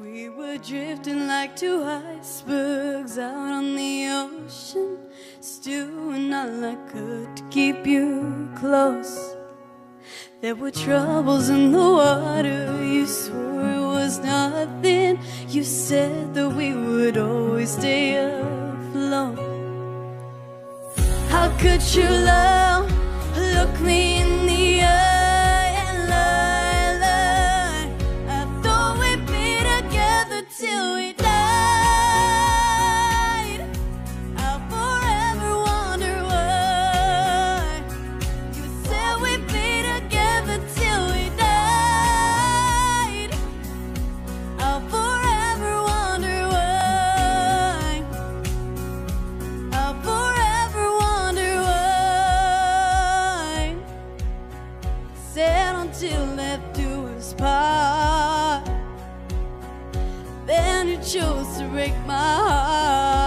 We were drifting like two icebergs out on the ocean, still doing all I could to keep you close. There were troubles in the water, you swore it was nothing. You said that we would always stay afloat. How could you love, look me in the eye? Till left to us part, then you chose to break my heart.